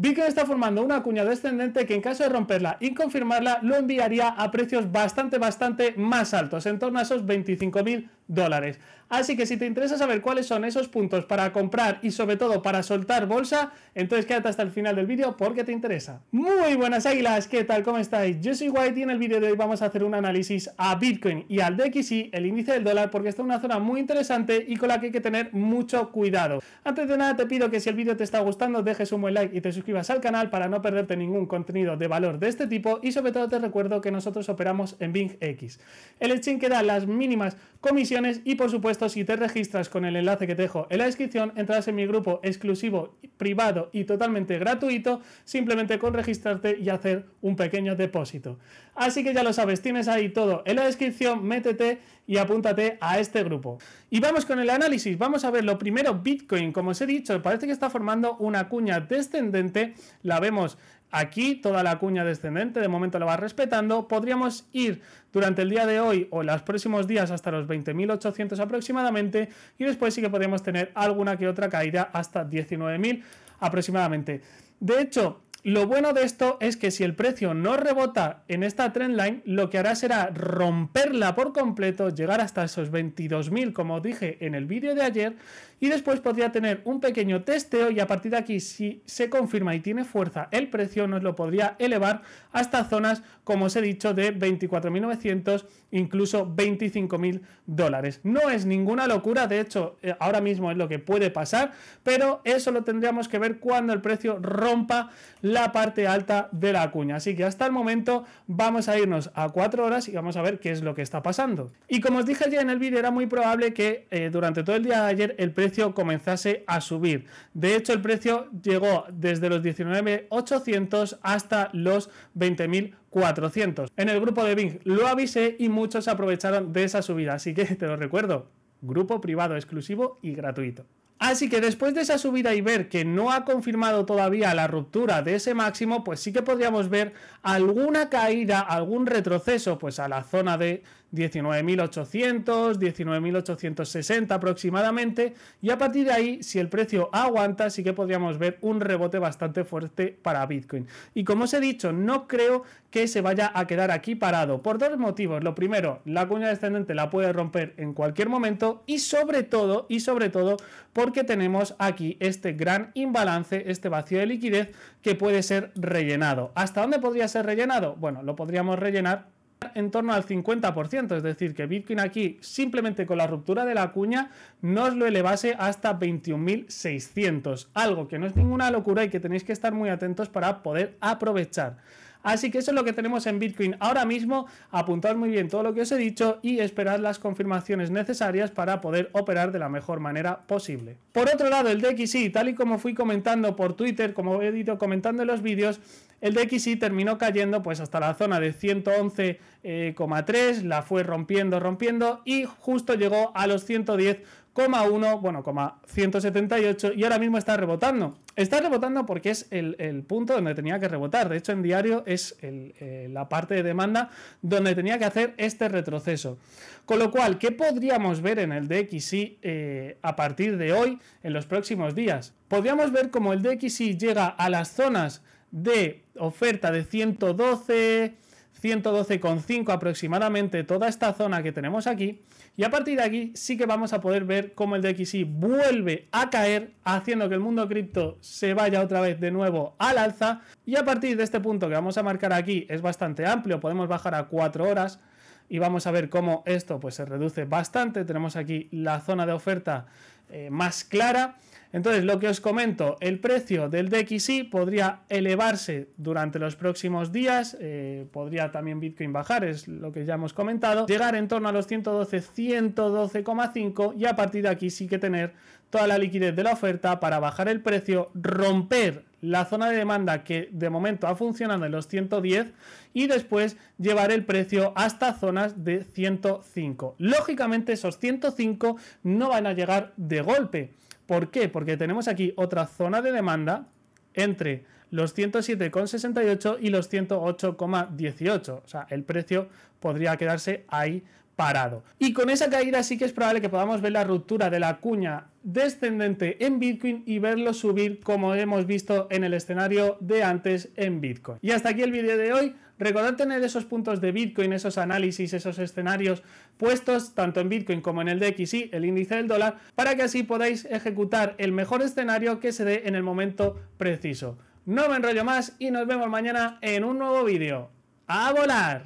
Bitcoin está formando una cuña descendente que en caso de romperla y confirmarla lo enviaría a precios bastante más altos, en torno a esos $25.000. Así que si te interesa saber cuáles son esos puntos para comprar y sobre todo para soltar bolsa, entonces quédate hasta el final del vídeo porque te interesa. Muy buenas águilas, ¿qué tal? ¿Cómo estáis? Yo soy White y en el vídeo de hoy vamos a hacer un análisis a Bitcoin y al DXY, el índice del dólar, porque está en una zona muy interesante y con la que hay que tener mucho cuidado. Antes de nada te pido que si el vídeo te está gustando dejes un buen like y te suscribas al canal para no perderte ningún contenido de valor de este tipo, y sobre todo te recuerdo que nosotros operamos en BingX, el exchange que da las mínimas comisiones, y por supuesto si te registras con el enlace que te dejo en la descripción entrarás en mi grupo exclusivo, privado y totalmente gratuito, simplemente con registrarte y hacer un pequeño depósito. Así que ya lo sabes, tienes ahí todo en la descripción, métete y apúntate a este grupo. Y vamos con el análisis, vamos a ver lo primero, Bitcoin. Como os he dicho, parece que está formando una cuña descendente, la vemos aquí, toda la cuña descendente, de momento la va respetando. Podríamos ir durante el día de hoy o en los próximos días hasta los 20.800 aproximadamente, y después sí que podríamos tener alguna que otra caída hasta 19.000 aproximadamente. De hecho, lo bueno de esto es que si el precio no rebota en esta trendline, lo que hará será romperla por completo, llegar hasta esos 22.000 como dije en el vídeo de ayer, y después podría tener un pequeño testeo, y a partir de aquí si se confirma y tiene fuerza el precio nos lo podría elevar hasta zonas, como os he dicho, de 24.900, incluso $25.000. No es ninguna locura, de hecho ahora mismo es lo que puede pasar, pero eso lo tendríamos que ver cuando el precio rompa la parte alta de la cuña. Así que hasta el momento vamos a irnos a 4 horas y vamos a ver qué es lo que está pasando. Y como os dije ya en el vídeo, era muy probable que durante todo el día de ayer el precio comenzase a subir. De hecho el precio llegó desde los 19.800 hasta los 20.400. En el grupo de Bing lo avisé y muchos aprovecharon de esa subida, así que te lo recuerdo, grupo privado exclusivo y gratuito. Así que después de esa subida y ver que no ha confirmado todavía la ruptura de ese máximo, pues sí que podríamos ver alguna caída, algún retroceso, pues a la zona de 19.800, 19.860 aproximadamente, y a partir de ahí, si el precio aguanta, sí que podríamos ver un rebote bastante fuerte para Bitcoin. Y como os he dicho, no creo que se vaya a quedar aquí parado, por dos motivos. Lo primero, la cuña descendente la puede romper en cualquier momento, y sobre todo, porque tenemos aquí este gran imbalance, este vacío de liquidez que puede ser rellenado. ¿Hasta dónde podría ser rellenado? Bueno, lo podríamos rellenar en torno al 50%, es decir, que Bitcoin aquí simplemente con la ruptura de la cuña nos lo elevase hasta 21.600, algo que no es ninguna locura y que tenéis que estar muy atentos para poder aprovechar. Así que eso es lo que tenemos en Bitcoin ahora mismo. Apuntad muy bien todo lo que os he dicho y esperad las confirmaciones necesarias para poder operar de la mejor manera posible. Por otro lado, el DXY, tal y como fui comentando por Twitter, como he ido comentando en los vídeos, el DXY terminó cayendo pues hasta la zona de 111,3, la fue rompiendo y justo llegó a los 110,1, bueno, 178, y ahora mismo está rebotando. Está rebotando porque es el punto donde tenía que rebotar. De hecho, en diario es la parte de demanda donde tenía que hacer este retroceso. Con lo cual, ¿qué podríamos ver en el DXY a partir de hoy, en los próximos días? Podríamos ver cómo el DXY llega a las zonas de oferta de 112... 112,5 aproximadamente, toda esta zona que tenemos aquí, y a partir de aquí sí que vamos a poder ver cómo el DXY vuelve a caer, haciendo que el mundo cripto se vaya otra vez de nuevo al alza, y a partir de este punto que vamos a marcar aquí, es bastante amplio, podemos bajar a 4 horas y vamos a ver cómo esto pues se reduce bastante. Tenemos aquí la zona de oferta más clara. Entonces, lo que os comento, el precio del DXY podría elevarse durante los próximos días, podría también Bitcoin bajar, es lo que ya hemos comentado, llegar en torno a los 112, 112,5, y a partir de aquí sí que tener toda la liquidez de la oferta para bajar el precio, romper la zona de demanda que de momento ha funcionado en los 110 y después llevar el precio hasta zonas de 105. Lógicamente esos 105 no van a llegar de golpe. ¿Por qué? Porque tenemos aquí otra zona de demanda entre los 107,68 y los 108,18. O sea, el precio podría quedarse ahí parado. Y con esa caída sí que es probable que podamos ver la ruptura de la cuña descendente en Bitcoin y verlo subir como hemos visto en el escenario de antes en Bitcoin. Y hasta aquí el vídeo de hoy. Recordad tener esos puntos de Bitcoin, esos análisis, esos escenarios puestos tanto en Bitcoin como en el DXY, el índice del dólar, para que así podáis ejecutar el mejor escenario que se dé en el momento preciso. No me enrollo más y nos vemos mañana en un nuevo vídeo. ¡A volar!